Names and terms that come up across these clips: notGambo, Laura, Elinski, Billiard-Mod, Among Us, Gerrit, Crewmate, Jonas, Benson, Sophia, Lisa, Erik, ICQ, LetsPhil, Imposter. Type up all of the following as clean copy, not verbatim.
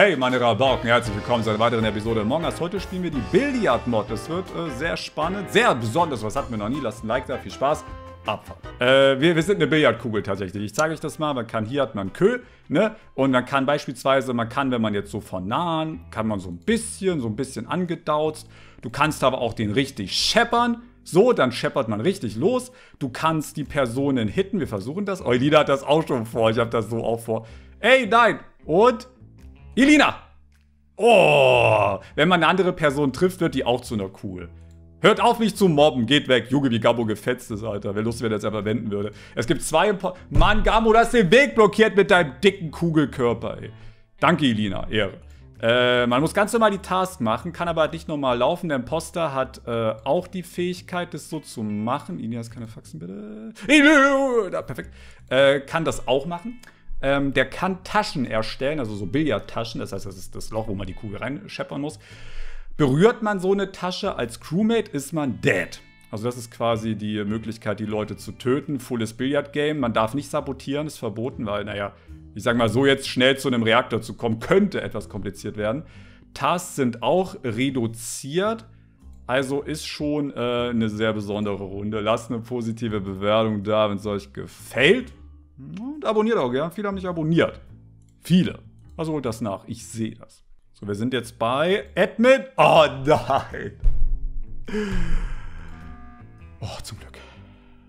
Hey meine Rabauken, herzlich willkommen zu einer weiteren Episode Among Us. Heute spielen wir die Billiard-Mod. Das wird sehr spannend, sehr besonders. Was hatten wir noch nie? Lasst ein Like da, viel Spaß. Abfahren. Wir sind eine Billardkugel tatsächlich. Ich zeige euch das mal. Man kann, hier hat man Kö, ne? Und man kann beispielsweise, wenn man jetzt so von nahen, kann man so ein bisschen angedauzt. Du kannst aber auch den richtig scheppern. So, dann scheppert man richtig los. Du kannst die Personen hitten. Wir versuchen das. Eulina hat das auch schon vor. Ich habe das so auch vor. Ey, nein. Und... Elina! Oh! Wenn man eine andere Person trifft, wird die auch zu einer Kugel. Hört auf, mich zu mobben. Geht weg. Juge wie Gabo gefetztes, Alter. Wäre lustig, wenn er das einfach wenden würde. Es gibt zwei... Mann, Gabo, du hast den Weg blockiert mit deinem dicken Kugelkörper, ey. Danke, Elina. Ehre. Man muss ganz normal die Task machen, kann aber nicht normal laufen. Der Imposter hat auch die Fähigkeit, das so zu machen. Elina, hast keine Faxen, bitte. Da, perfekt. Kann das auch machen. Der kann Taschen erstellen, also so Billardtaschen, das heißt, das ist das Loch, wo man die Kugel reinscheppern muss. Berührt man so eine Tasche als Crewmate, ist man dead. Also das ist quasi die Möglichkeit, die Leute zu töten. Fulles Billardgame, man darf nicht sabotieren, ist verboten, weil, naja, ich sag mal so, jetzt schnell zu einem Reaktor zu kommen, könnte etwas kompliziert werden. Tasks sind auch reduziert, also ist schon eine sehr besondere Runde. Lasst eine positive Bewertung da, wenn es euch gefällt. Und abonniert auch, ja? Viele haben nicht abonniert. Viele. Also holt das nach. Ich sehe das. So, wir sind jetzt bei Admin. Oh nein. Oh, zum Glück.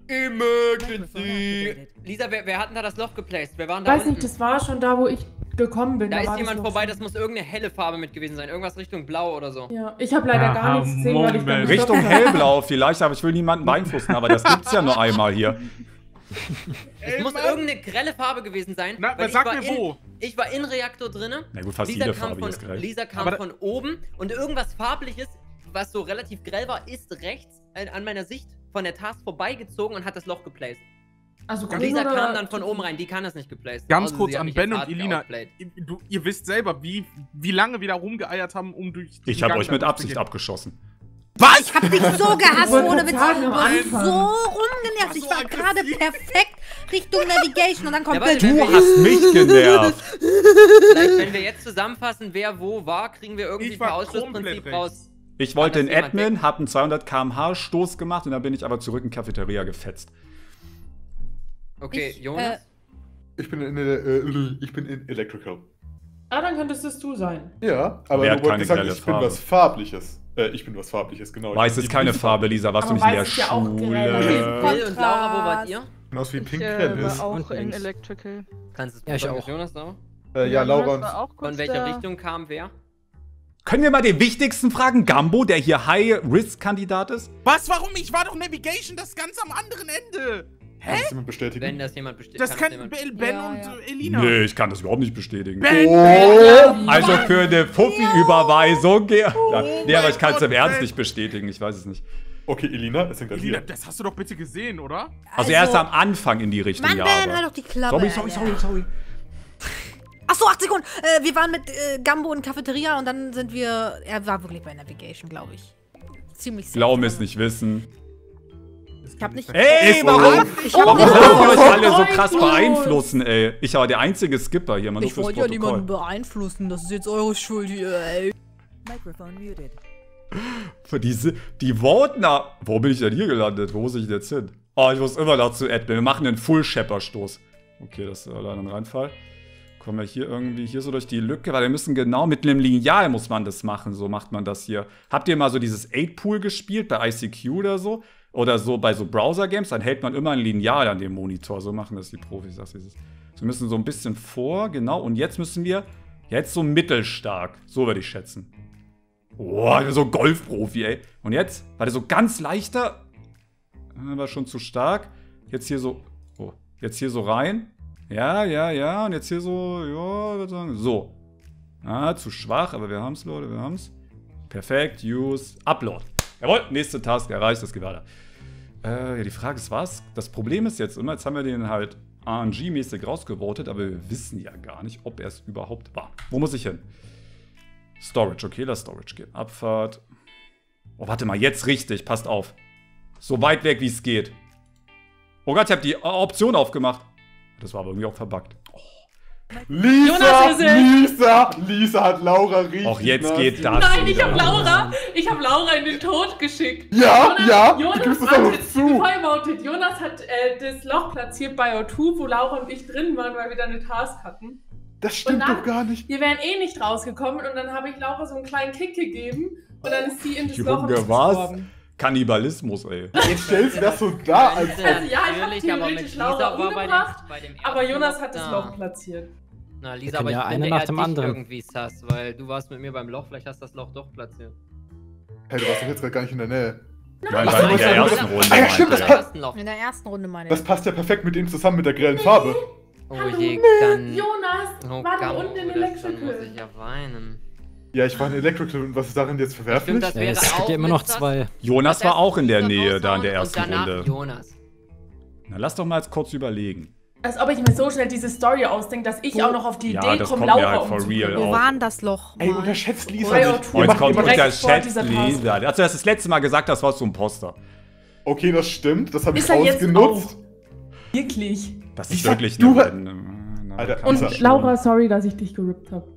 Emergency. Lisa, wer hat denn da das Loch geplaced? Wer war denn da? Weiß nicht, das war schon da, wo ich gekommen bin. Da ist jemand vorbei, das muss irgendeine helle Farbe mit gewesen sein. Irgendwas Richtung Blau oder so. Ja, ich habe leider gar nichts gesehen, weil ich dann Richtung Hellblau vielleicht, aber ich will niemanden beeinflussen, aber das gibt's ja nur einmal hier. Es muss irgendeine grelle Farbe gewesen sein. Na, sag mir wo. Ich war in Reaktor drinne. Na gut, fast jeder Farbe ist grell. Lisa kam von oben und irgendwas Farbliches, was so relativ grell war, ist rechts an meiner Sicht von der Task vorbeigezogen und hat das Loch geplaced. Also und Lisa kam dann von oben rein, die kann das nicht geplaced. Ganz kurz an Ben und Elina. Ihr wisst selber, wie lange wir da rumgeeiert haben, um durch die... Ich habe euch mit Absicht abgeschossen. Was? Ich hab dich so gehasst, ohne Witz. Ich war so rumgenervt. Ich war gerade perfekt Richtung Navigation und dann kommt Bill. Du hast mich genervt. Vielleicht, wenn wir jetzt zusammenfassen, wer wo war, kriegen wir irgendwie ein Ausschlussprinzip raus. Ich wollte den Admin, hab einen 200 km/h-Stoß gemacht und dann bin ich aber zurück in Cafeteria gefetzt. Okay, Jonas? Ich bin in Electrical. Ah, dann könntest es du sein. Ja, aber du wolltest sagen, ich bin was Farbliches. Ich bin was Farbliches, genau. Weiß ist keine Farbe, Lisa. Warst du nicht in der Schule? Bill und Laura, wo wart ihr? Genauso wie Pink ist. Auch in Electrical. Kannst du es ja auch. Jonas, Laura? Ja, Laura und... Von welcher Richtung kam wer? Können wir mal den wichtigsten fragen? Gambo, der hier High-Risk-Kandidat ist? Was? Warum? Ich war doch Navigation, das ganz am anderen Ende. Hä? Kann das jemand bestätigen? Wenn das jemand bestätigt. Das könnten Ben und Elina. Nee, ich kann das überhaupt nicht bestätigen. Ben, also für eine Puffi-Überweisung. Nee, aber ich kann es im Ernst nicht bestätigen. Ich weiß es nicht. Okay, Elina, das sind Elina, das hast du doch bitte gesehen, oder? Also erst am Anfang in die Richtung, Mann, ja. Ben, halt doch die Klappe. Sorry. Achso, 8 Sekunden. Wir waren mit Gambo in Cafeteria und dann sind wir... Er war wirklich bei Navigation, glaube ich. Ziemlich sicher. Glauben es nicht wissen. Ich hab nicht... Ey, warum? Warum wollt ihr euch alle so krass beeinflussen, ey? Ich war der einzige Skipper hier, man. Ich wollte ja niemanden beeinflussen, das ist jetzt eure Schuld hier, ey. Mikrofon muted. Für die Wortner... Wo bin ich denn hier gelandet? Wo muss ich denn jetzt hin? Oh, ich muss immer noch zu Admin. Wir machen einen Full-Shepper-Stoß. Okay, das ist leider ein Reinfall. Kommen wir hier irgendwie hier so durch die Lücke, weil wir müssen genau mit einem Lineal muss man das machen. So macht man das hier. Habt ihr mal so dieses 8-Pool gespielt bei ICQ oder so? Oder so bei so Browser-Games, dann hält man immer ein Lineal an dem Monitor. So machen das die Profis. Das ist es. Wir müssen so ein bisschen vor, genau. Und jetzt müssen wir, jetzt so mittelstark. So würde ich schätzen. Oh, so ein Golfprofi, ey. Und jetzt, war der so ganz leichter. War schon zu stark. Jetzt hier so, oh, jetzt hier so rein. Ja. Und jetzt hier so, ja, würde ich sagen, so. Ah, zu schwach, aber wir haben es, Leute, wir haben es. Perfekt, use, upload. Jawohl, nächste Task erreicht, das geht weiter. Ja, die Frage ist, was? Das Problem ist jetzt immer, jetzt haben wir den halt RNG-mäßig rausgevotet, aber wir wissen ja gar nicht, ob er es überhaupt war. Wo muss ich hin? Storage, okay, lass Storage gehen. Abfahrt. Oh, warte mal, jetzt richtig, passt auf. So weit weg, wie es geht. Oh Gott, ich habe die Option aufgemacht. Das war aber irgendwie auch verbuggt. Oh. Lisa hat Laura richtig. Auch jetzt geht das. Nein, ich hab Laura in den Tod geschickt. Ja, Jonas hat das Loch platziert bei O2, wo Laura und ich drin waren, weil wir da eine Task hatten. Das stimmt doch gar nicht. Wir wären eh nicht rausgekommen und dann habe ich Laura so einen kleinen Kick gegeben und dann ist sie in das Loch gestorben. Kannibalismus, ey. Jetzt stellst du das so da als. Also, ja, ich hab theoretisch Laura umgebracht, aber Jonas hat das Loch platziert. Na, Lisa, aber ich bin ja irgendwie sass, weil du warst mit mir beim Loch, vielleicht hast du das Loch doch platziert. Hey, du warst doch jetzt gerade gar nicht in der Nähe. Nein, in der ersten Runde. Ja, stimmt, das passt. In der ersten Runde, meine ich. Das passt ja perfekt mit dem zusammen mit der grellen Farbe. Oh je, dann. Jonas, war unten in Electrical. Dann muss ich ja weinen. Ja, ich war in Electrical und was ist darin jetzt verwerflich? Ja, es gibt ja immer noch zwei. Jonas war auch in der Nähe da in der ersten Runde. Jonas. Na, lass doch mal kurz überlegen. Als ob ich mir so schnell diese Story ausdenke, dass ich auch noch auf die Idee komme, Laura umzubringen. Wo war das Loch? Ey, unterschätzt Lisa nicht. Oh, jetzt kommt unterschätzt Lisa. Als du das letzte Mal gesagt hast, warst du ein Imposter. Okay, das stimmt. Das habe ich ausgenutzt. Wirklich. Das ist wirklich nur. Und Laura, sorry, dass ich dich gerippt habe.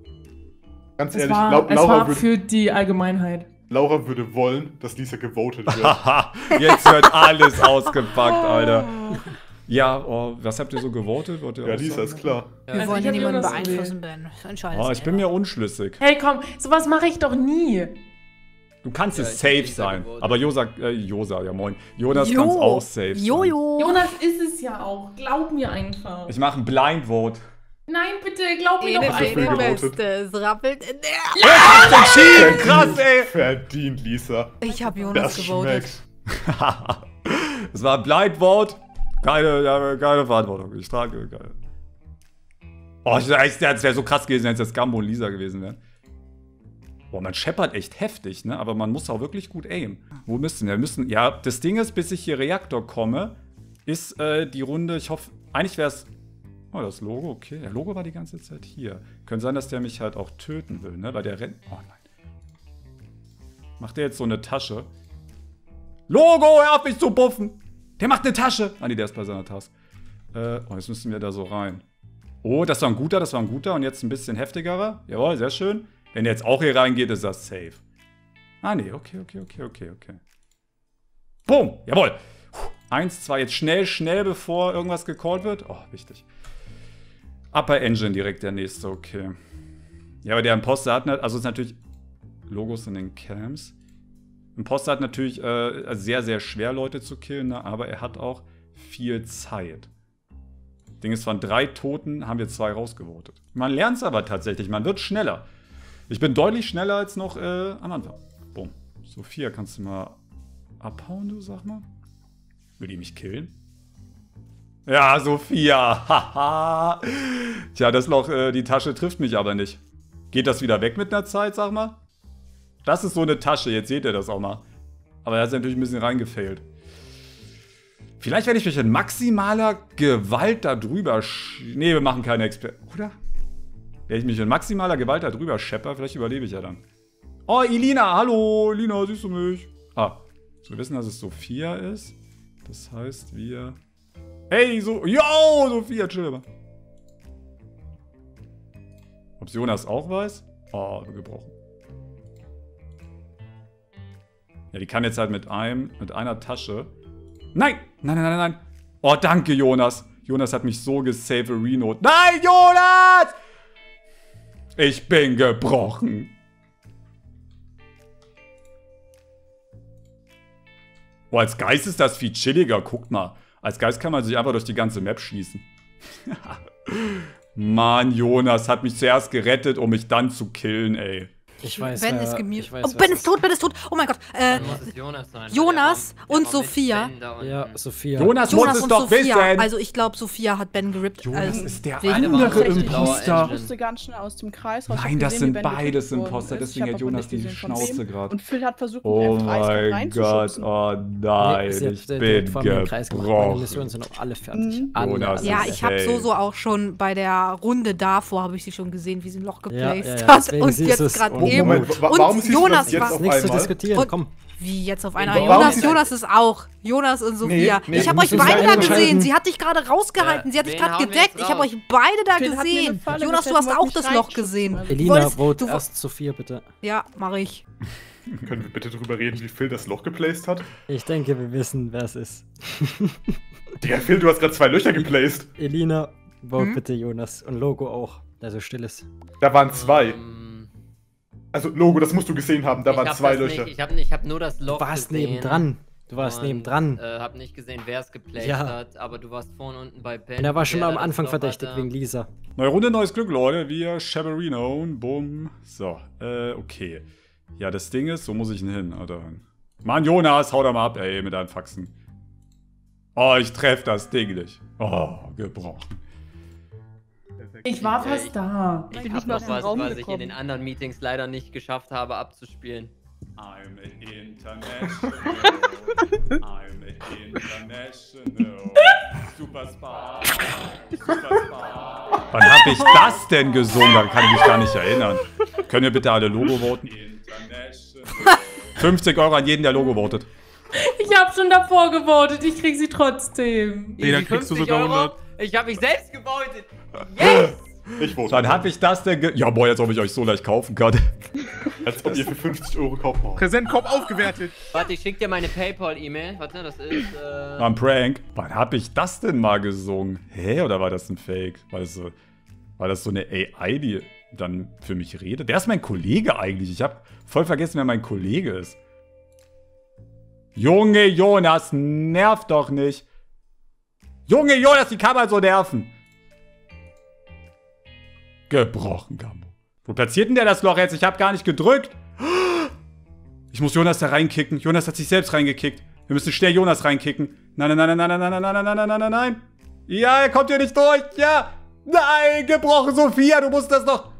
Ganz ehrlich, Laura würde, für die Allgemeinheit. Laura würde wollen, dass Lisa gewotet wird. Jetzt wird alles ausgepackt, Alter. Ja, oh, was habt ihr so gewotet? Ja, Lisa, ist klar. Ja. Wir wollen niemanden beeinflussen, Ben. Entscheidend. Oh, ich bin mir unschlüssig. Hey, komm, sowas mache ich doch nie. Du kannst es safe sein. Aber Jonas kann es auch safe sein. Jonas ist es ja auch. Glaub mir einfach. Ich mache ein Blind Vote. Nein, bitte, glaub mir doch es rappelt in der... Ja, ich hab's entschieden! Krass, ey! Verdient, Lisa. Ich hab Jonas gewotet. Es war ein Blindvote. Keine Verantwortung. Ich trage keine. Oh, es wäre so krass gewesen, wenn es jetzt Gambo und Lisa gewesen wären. Boah, man scheppert echt heftig, ne? Aber man muss auch wirklich gut aimen. Wo müssen wir? Ja, das Ding ist, bis ich hier Reaktor komme, ist die Runde, ich hoffe, eigentlich wäre es... Oh, das Logo, okay. Der Logo war die ganze Zeit hier. Könnte sein, dass der mich halt auch töten will, ne? Weil der rennt... Oh nein. Macht der jetzt so eine Tasche? Logo, hör auf mich zu buffen! Der macht eine Tasche! Ah ne, der ist bei seiner Task. Oh, jetzt müssen wir da so rein. Oh, das war ein guter, und jetzt ein bisschen heftigerer. Jawohl, sehr schön. Wenn der jetzt auch hier reingeht, ist das safe. Ah ne, okay. Boom, jawohl! 1, 2, jetzt schnell, bevor irgendwas gecallt wird. Oh, wichtig. Upper Engine direkt der nächste, okay. Ja, aber der Imposter hat, also ist natürlich Logos in den Camps. Imposter hat natürlich sehr, sehr schwer Leute zu killen, ne? Aber er hat auch viel Zeit. Ding ist, von 3 Toten haben wir 2 rausgevotet. Man lernt es aber tatsächlich, man wird schneller. Ich bin deutlich schneller als noch am Anfang. Boom. Sophia, kannst du mal abhauen, du, sag mal? Will die mich killen? Ja, Sophia, haha. Tja, das Loch, die Tasche trifft mich aber nicht. Geht das wieder weg mit einer Zeit, sag mal? Das ist so eine Tasche, jetzt seht ihr das auch mal. Aber er hat natürlich ein bisschen reingefailt. Vielleicht werde ich mich in maximaler Gewalt da drüber... Ne, wir machen keine Experten, oder? Wenn ich mich in maximaler Gewalt da drüber schepper, vielleicht überlebe ich ja dann. Oh, Elina, hallo, Elina, siehst du mich? Ah, wir wissen, dass es Sophia ist. Das heißt, wir... Hey, so... Yo, Sophia, chill mal. Ob Jonas auch weiß? Oh, gebrochen. Ja, die kann jetzt halt mit einer Tasche... Nein! Nein! Oh, danke, Jonas. Jonas hat mich so gesaved, Reno. Nein, Jonas! Ich bin gebrochen. Oh, als Geist ist das viel chilliger, guckt mal. Als Geist kann man sich einfach durch die ganze Map schießen. Mann, Jonas hat mich zuerst gerettet, um mich dann zu killen, ey. Ich weiß, Ben ist gemütet. Oh, Ben ist tot, Oh mein Gott. Jonas und Sophia. Ja, Sophia. Jonas muss es doch wissen. Also ich glaube, Sophia hat Ben gerippt. Jonas ist der andere Imposter. Ich musste ganz schnell aus dem Kreis raus. Nein, das sind beides Imposter. Deswegen hat Jonas die Schnauze gerade. Und Phil hat versucht, den Kreis reinzuschubsen. Oh nein, ich bin gebrochen. Die Missionen sind auch alle fertig. Ja, ich habe so auch schon bei der Runde davor, habe ich sie schon gesehen, wie sie ein Loch geplayst hat. Und jetzt gerade... gegeben. Moment, warum und Jonas das jetzt war. Auf nichts einmal? Zu diskutieren, komm. Wie jetzt auf einmal? Jonas ist auch. Jonas und Sophia. Nee, ich habe euch beide da gesehen. Sie hat dich gerade rausgehalten. Sie hat dich gerade gedeckt. Ich habe euch beide da gesehen. Jonas, du hast auch das Loch gesehen. Elina, vote erst Sophia, bitte. Ja, mache ich. Können wir bitte drüber reden, wie Phil das Loch geplaced hat? Ich denke, wir wissen, wer es ist. Digga, Phil, du hast gerade 2 Löcher geplaced. Elina, vote bitte Jonas. Und Logo auch. Also stilles. Da waren 2. Also, Logo, das musst du gesehen haben, da waren 2 Löcher. Nicht. Ich hab nur das Loch gesehen. Du warst nebendran. Du warst nebendran. Hab nicht gesehen, wer es geplaced hat, aber du warst vorne unten bei Ben. Und er war schon am Anfang verdächtig wegen Lisa. Neue Runde, neues Glück, Leute. Wir Shabarino. Bumm. So, okay. Ja, das Ding ist, so muss ich ihn hin, Alter. Mann, Jonas, hau da mal ab, ey, mit deinen Faxen. Oh, ich treff das Ding nicht. Oh, gebrochen. Ich war fast da. Ich bin nicht mal was, Raum was ich in den anderen Meetings leider nicht geschafft habe abzuspielen. I'm international. I'm international. Superstar. Superstar. Wann hab ich das denn gesungen? Dann kann ich mich gar nicht erinnern. Können wir bitte alle Logo voten? 50 € an jeden, der Logo votet. Ich hab schon davor gewotet. Ich krieg sie trotzdem. Nee, dann kriegst du sogar 100. Ich hab mich selbst gebeutelt. Yes! Ich wollte. Dann hab ich das denn ge... Ja, boah, jetzt ob ich euch so leicht kaufen kann. Als ob ihr für 50 € kaufen wollt. Präsentkorb aufgewertet. Warte, ich schick dir meine PayPal-E-Mail. Warte, das ist... Ein Prank. Wann hab ich das denn mal gesungen? Hä? Oder war das ein Fake? War das so eine AI, die dann für mich redet? Der ist mein Kollege eigentlich. Ich hab voll vergessen, wer mein Kollege ist. Junge Jonas, nervt doch nicht. Junge Jonas, die kann man so nerven. Gebrochen, Gambo. Wo platziert denn der das Loch jetzt? Ich hab gar nicht gedrückt. Ich muss Jonas da reinkicken. Jonas hat sich selbst reingekickt. Wir müssen schnell Jonas reinkicken. Nein, nein, nein, nein, nein, nein, nein, nein, nein, nein, nein, nein. Ja, er kommt hier nicht durch. Ja. Nein, gebrochen, Sophia, du musst das doch.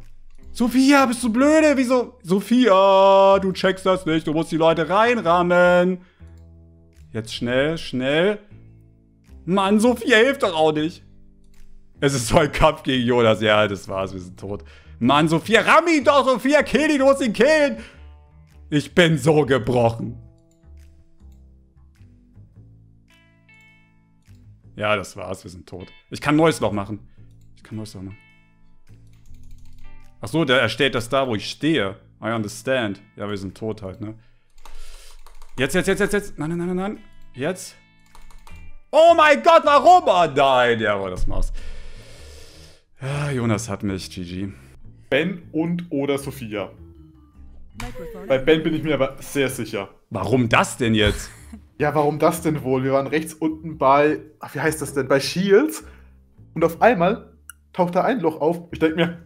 Sophia, bist du blöde? Wieso? Sophia, du checkst das nicht. Du musst die Leute reinrammen. Jetzt schnell, schnell. Mann, Sophia hilft doch auch nicht. Es ist so ein Kampf gegen Jonas. Ja, das war's, wir sind tot. Mann, Sophia, ramm ihn doch, Sophia, kill ihn, du musst ihn killen. Ich bin so gebrochen. Ja, das war's, wir sind tot. Ich kann neues Loch machen. Ich kann neues Loch machen. Achso, der erstellt das da, wo ich stehe. I understand. Ja, wir sind tot halt, ne? Jetzt, jetzt, jetzt, jetzt, jetzt. Nein, nein, nein, nein. Jetzt. Oh mein Gott, warum? Oh nein, jawohl, das mach's. Ja, Jonas hat mich, GG. Ben und oder Sophia. Bei Ben bin ich mir aber sehr sicher. Warum das denn jetzt? Ja, warum das denn wohl? Wir waren rechts unten bei, ach, wie heißt das denn, bei Shields. Und auf einmal taucht da ein Loch auf. Ich denke mir,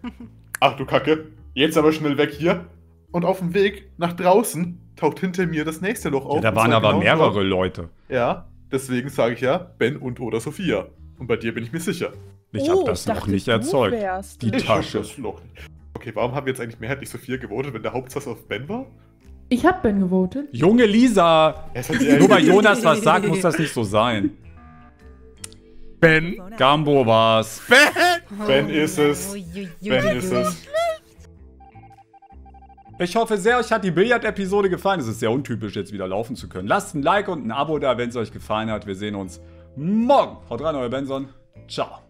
ach du Kacke, jetzt aber schnell weg hier. Und auf dem Weg nach draußen taucht hinter mir das nächste Loch auf. Ja, da waren aber genau mehrere drauf. Leute. Ja. Deswegen sage ich ja, Ben und oder Sophia. Und bei dir bin ich mir sicher. Ich habe das noch nicht erzeugt. Die Tasche. Okay, warum haben wir jetzt eigentlich mehrheitlich Sophia gewotet, wenn der Hauptsatz auf Ben war? Ich habe Ben gewotet. Junge Lisa! Nur weil Jonas was sagt, muss das nicht so sein. Ben? Gambo war's. Ben! Ben ist es. Ben ist es. Ich hoffe sehr, euch hat die Billard-Episode gefallen. Es ist sehr untypisch, jetzt wieder laufen zu können. Lasst ein Like und ein Abo da, wenn es euch gefallen hat. Wir sehen uns morgen. Haut rein, euer Benson. Ciao.